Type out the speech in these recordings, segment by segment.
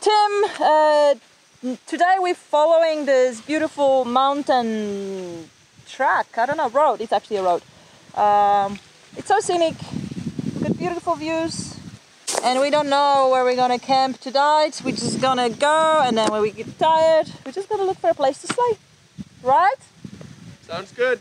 Tim. Today we're following this beautiful mountain track. I don't know, road. It's actually a road. It's so scenic. We've got beautiful views. And we don't know where we're gonna camp tonight. We're just gonna go, and then when we get tired, we're just gonna look for a place to sleep. Right? Sounds good.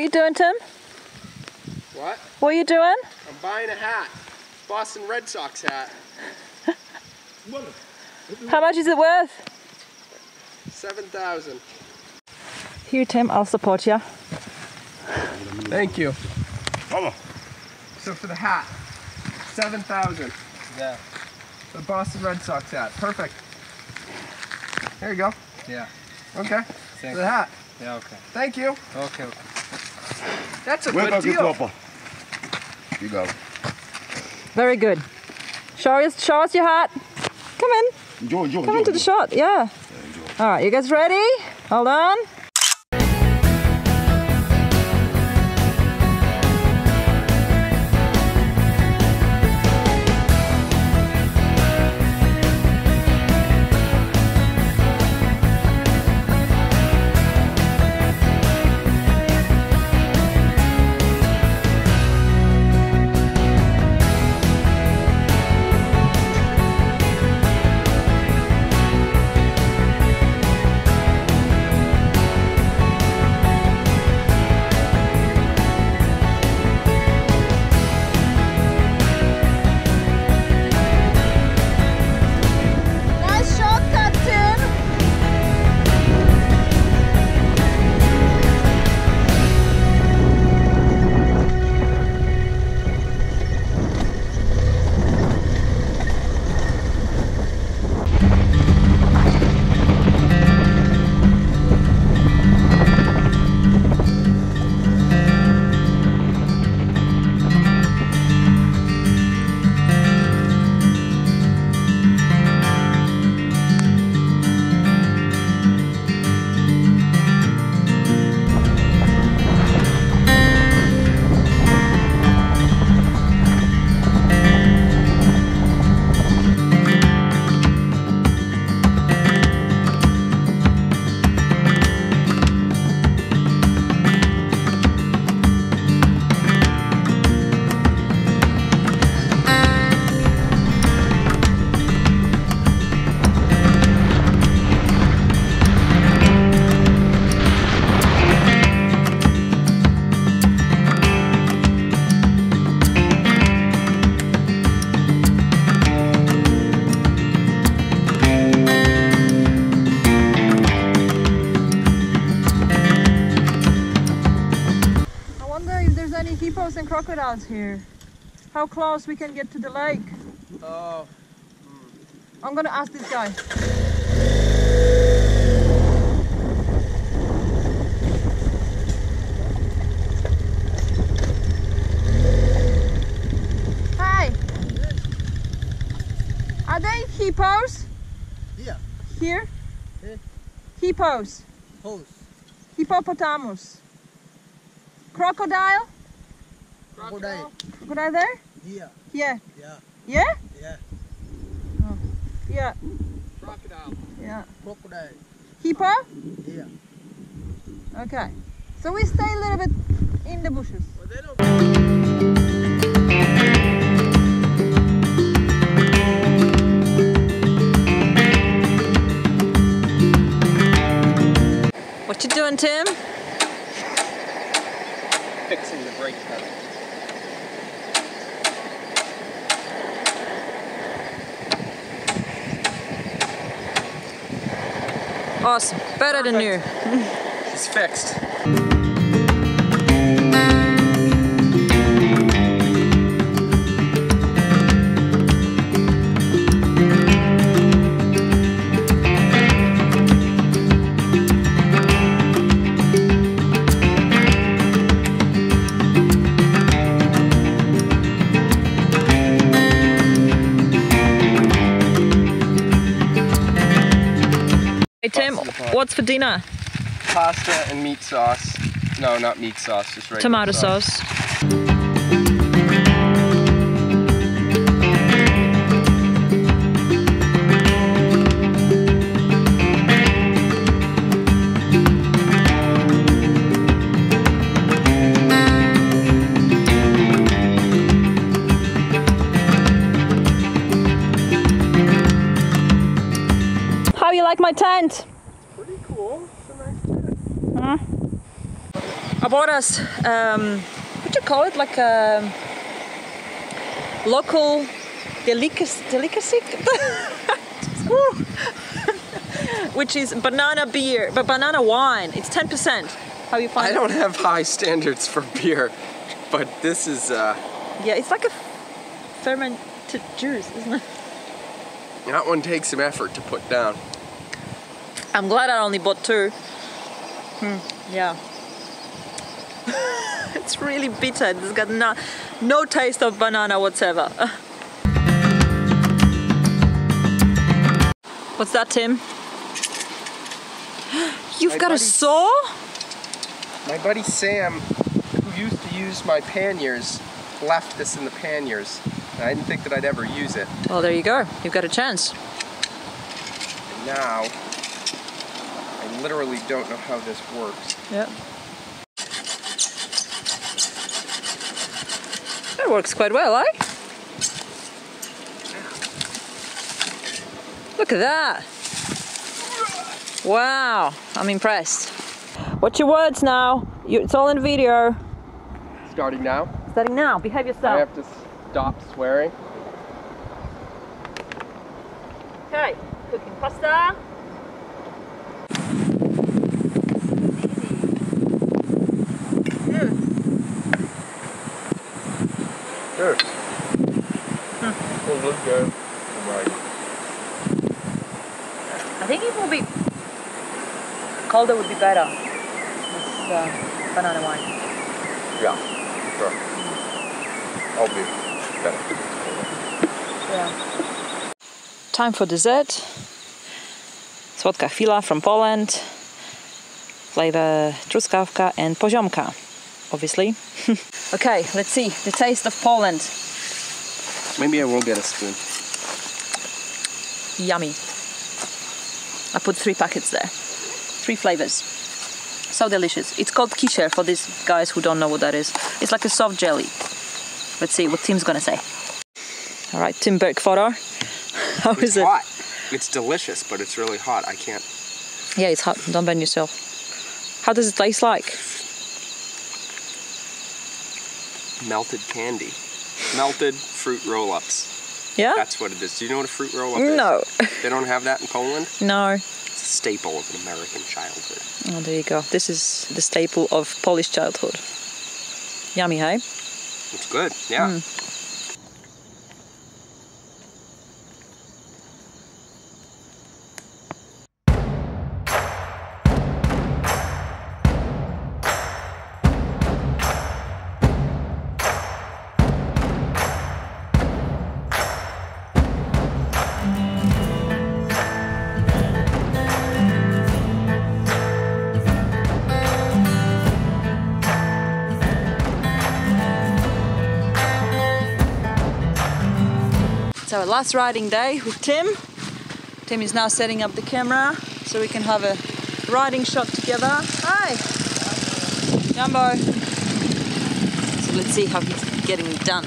What are you doing, Tim? What? What are you doing? I'm buying a hat. Boston Red Sox hat. How much is it worth? 7,000. Here, Tim, I'll support you. Thank you. So for the hat, 7,000. Yeah. The Boston Red Sox hat. Perfect. There you go. Yeah. Okay. Thanks. For the hat. Yeah, okay. Thank you. Okay. That's a good deal. You go. Very good. Show us your hat. Come in. Come into the shot. Yeah. All right, you guys ready? Hold on. And crocodiles here. How close we can get to the lake? Oh. I'm gonna ask this guy. Hi. Are they hippos? Yeah. Here? Yeah. Hippos. Hose. Hippopotamus. Crocodile? Crocodile. Crocodile there? Yeah. Yeah. Yeah. Yeah? Yeah. Oh. Yeah. Crocodile. Yeah. Crocodile. Hippo? Yeah. Okay. So we stay a little bit in the bushes. Well, they don't... What you doing, Tim? Fixing the brake pedal. Awesome. Better than new. It's fixed. Tim, what's for dinner? Pasta and meat sauce. No, not meat sauce, just regular tomato sauce. How you like my tent? Pretty cool. It's a nice tent. I bought us what do you call it? Like a local delicacy, which is banana beer, but banana wine. It's 10%. How you find it? I don't have high standards for beer, but this is. Yeah, it's like a fermented juice, isn't it? That one takes some effort to put down. I'm glad I only bought two. Yeah. It's really bitter. It's got no taste of banana whatsoever. What's that, Tim? You've got a saw? My buddy Sam, who used to use my panniers, left this in the panniers. I didn't think that I'd ever use it. Well, there you go. You've got a chance. And now, I literally don't know how this works. Yep. That works quite well, eh? Look at that! Wow, I'm impressed. Watch your words now. It's all in video. Starting now? Starting now. Behave yourself. I have to stop swearing. Okay, cooking pasta. Cheers. I think it will be colder, would be better. This banana wine. Yeah, sure. I'll be better. Yeah. Time for dessert. Słodka chwila from Poland. Flavor truskawka and poziomka, obviously. Okay, let's see the taste of Poland. Maybe I will get a spoon. Yummy. I put 3 packets there. 3 flavors. So delicious. It's called kisher for these guys who don't know what that is. It's like a soft jelly. Let's see what Tim's gonna say. All right, Tim Burke photo. How is it? It's hot. It's delicious, but it's really hot. I can't. Yeah, it's hot. Don't burn yourself. How does it taste like? Melted candy. Melted fruit roll-ups. Yeah? That's what it is. Do you know what a fruit roll-up is? No. They don't have that in Poland? No. It's a staple of an American childhood. Oh, there you go. This is the staple of Polish childhood. Yummy, hey? It's good, yeah. So our last riding day with Tim. Tim is now setting up the camera so we can have a riding shot together. Hi! Jumbo! So let's see how he's getting it done.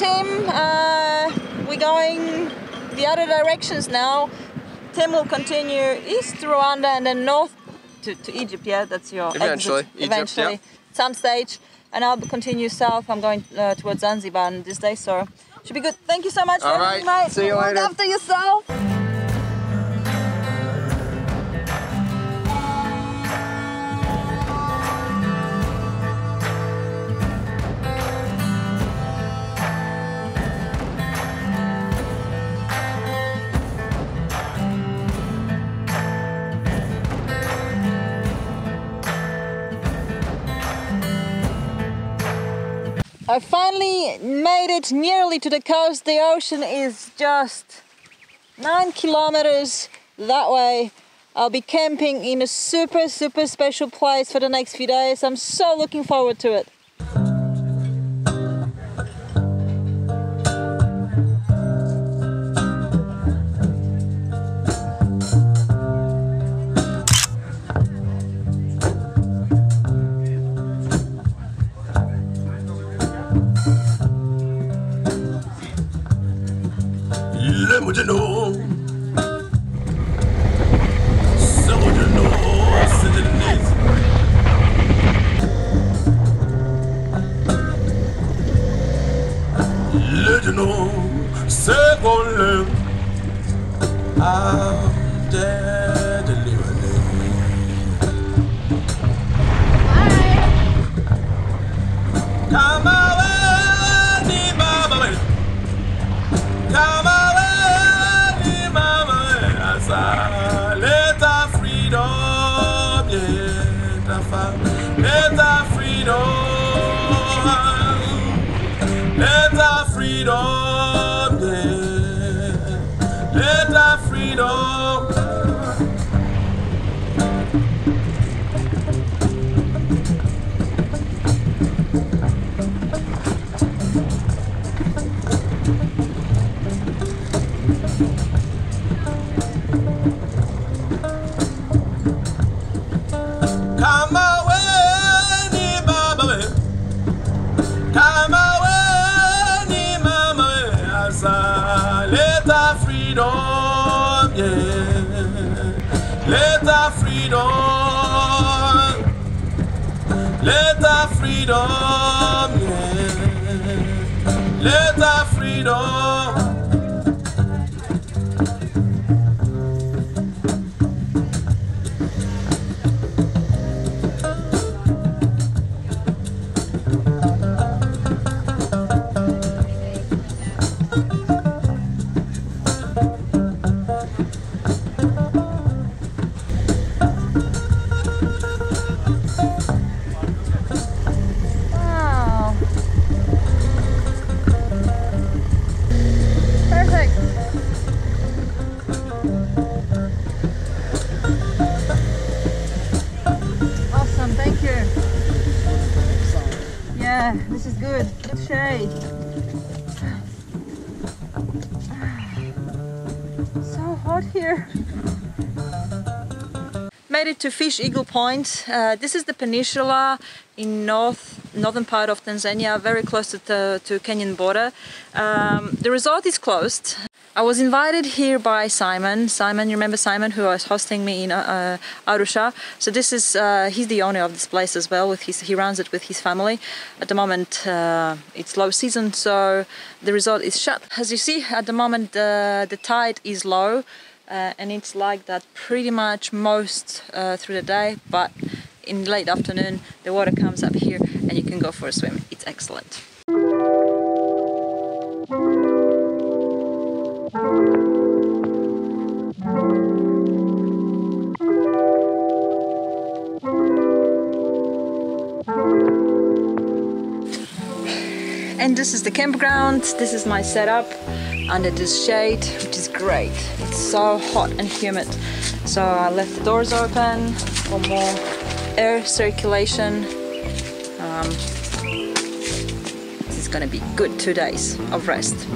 Tim. We're going the other directions now. Tim will continue east to Rwanda and then north to Egypt. Yeah, that's your eventually exit. Eventually, Egypt, yeah. Some stage. And I'll continue south. I'm going towards Zanzibar this day, so should be good. Thank you so much. All right. Mate. See you later. Look after yourself. I finally made it nearly to the coast. The ocean is just 9 kilometers that way. I'll be camping in a super, super special place for the next few days. I'm so looking forward to it. To Fish Eagle Point. This is the peninsula in northern part of Tanzania, very close to Kenyan border. The resort is closed. I was invited here by Simon. Simon, you remember Simon, who was hosting me in Arusha. So this is, he's the owner of this place as well. He runs it with his family. At the moment, it's low season, so the resort is shut. As you see, at the moment, the tide is low. And it's like that pretty much most through the day, but in late afternoon the water comes up here and you can go for a swim. It's excellent. And this is the campground. This is my setup under this shade, which is great. It's so hot and humid. So I left the doors open for more air circulation. This is gonna be good 2 days of rest.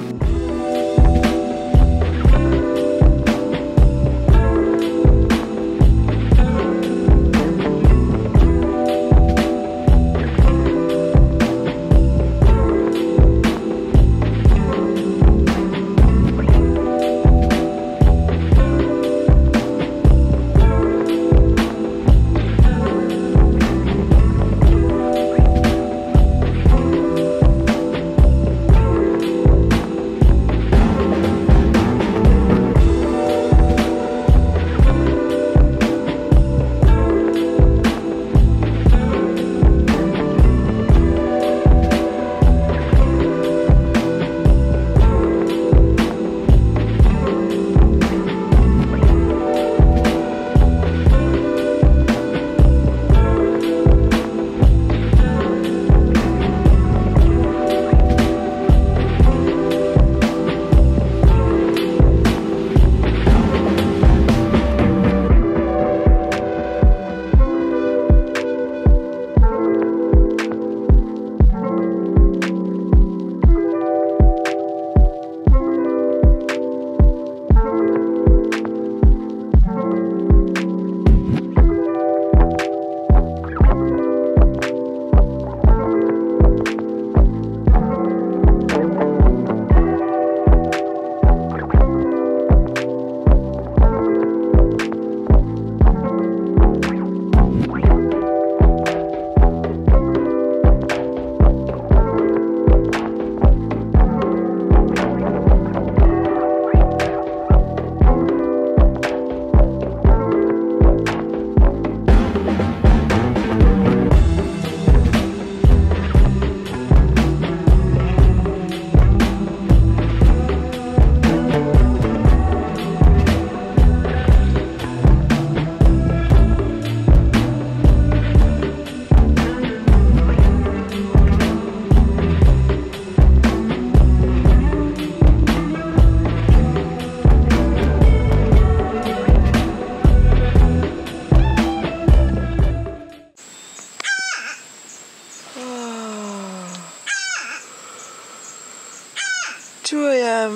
2 AM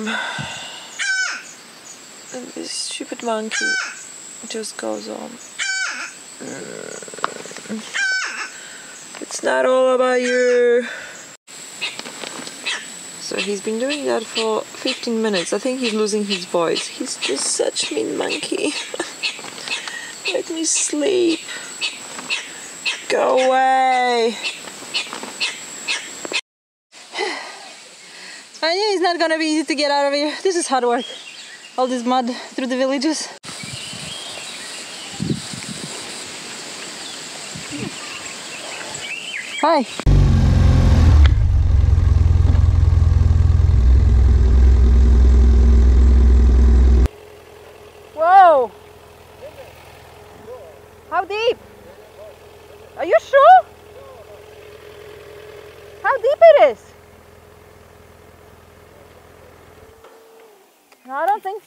and this stupid monkey just goes on. It's not all about you. So he's been doing that for 15 minutes. I think he's losing his voice. He's just such a mean monkey. Let me sleep. Go away. I knew it's not gonna be easy to get out of here. This is hard work. All this mud through the villages. Hi. Whoa. How deep? Are you sure? How deep it is? No, I don't think.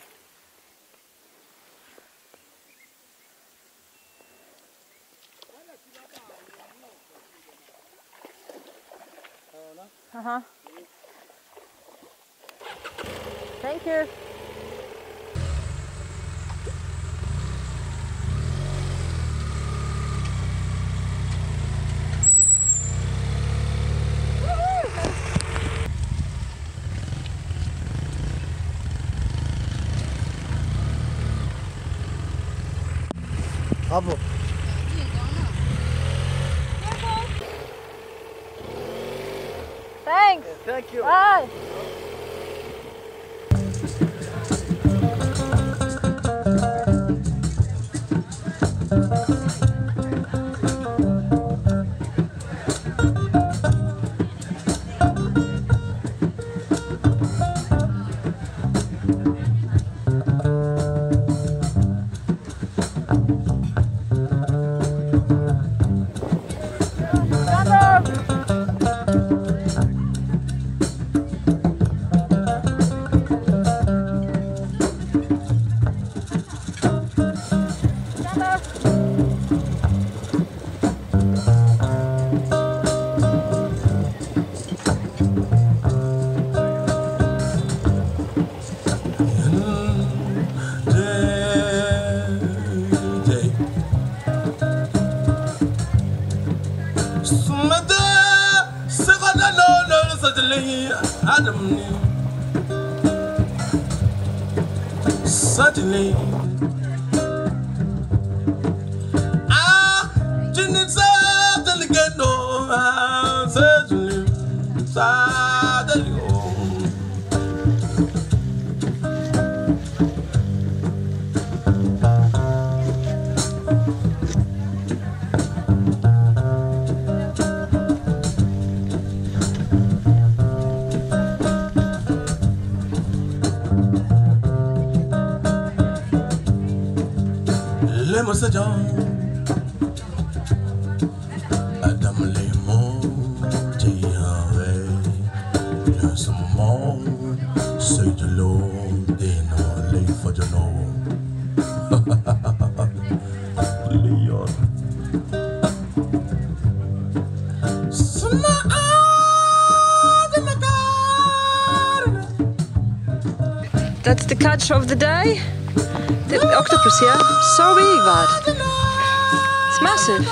Uh-huh. Thank you. Bravo. Thanks. Thank you. Bye. Suddenly, I didn't suddenly get no suddenly, suddenly. Adam les mots tirés, le saumon, ceux de l'eau, des noix, les faux de l'eau. Léon. That's the catch of the day. The octopus here, so big, but it's massive.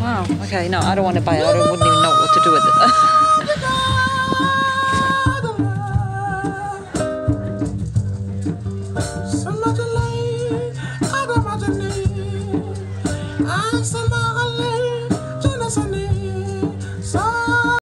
Wow, okay, no, I don't want to buy it, I wouldn't even know what to do with it.